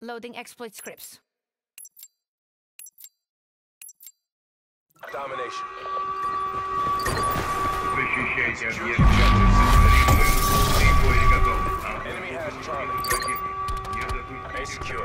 Loading exploit scripts. Domination. Enemy has Charlie. Base secure.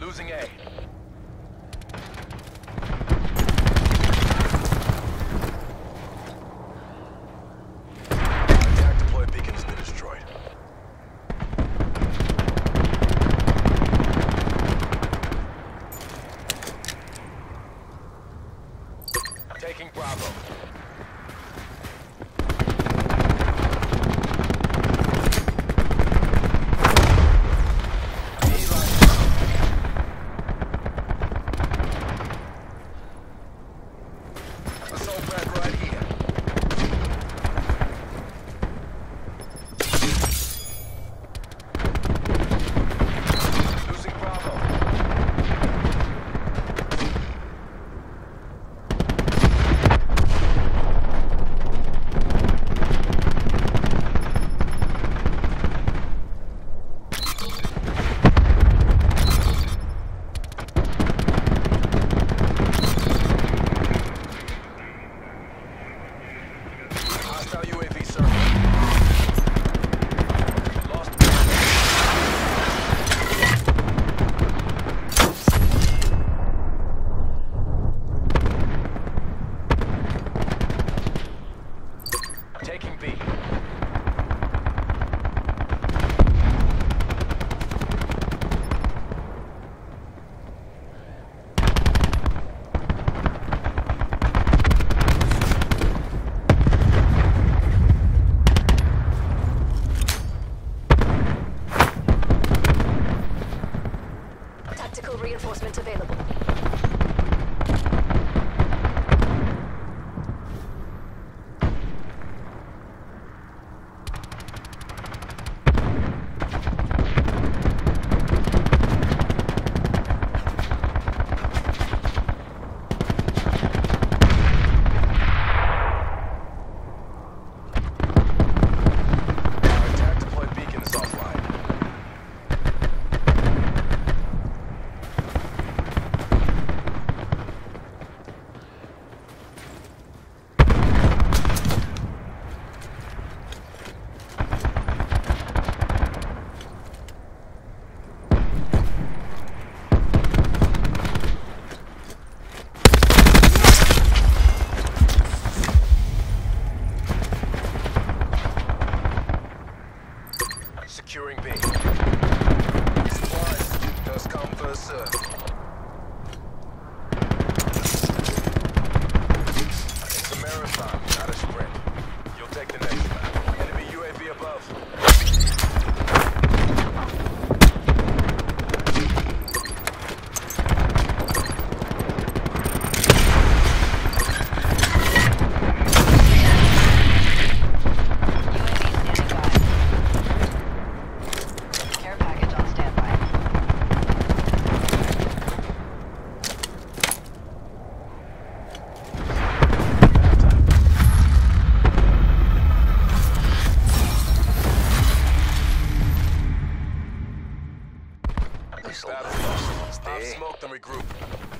Losing A. Attack deploy beacon has been destroyed. Taking Bravo. Reinforcement available. Smoke them, regroup.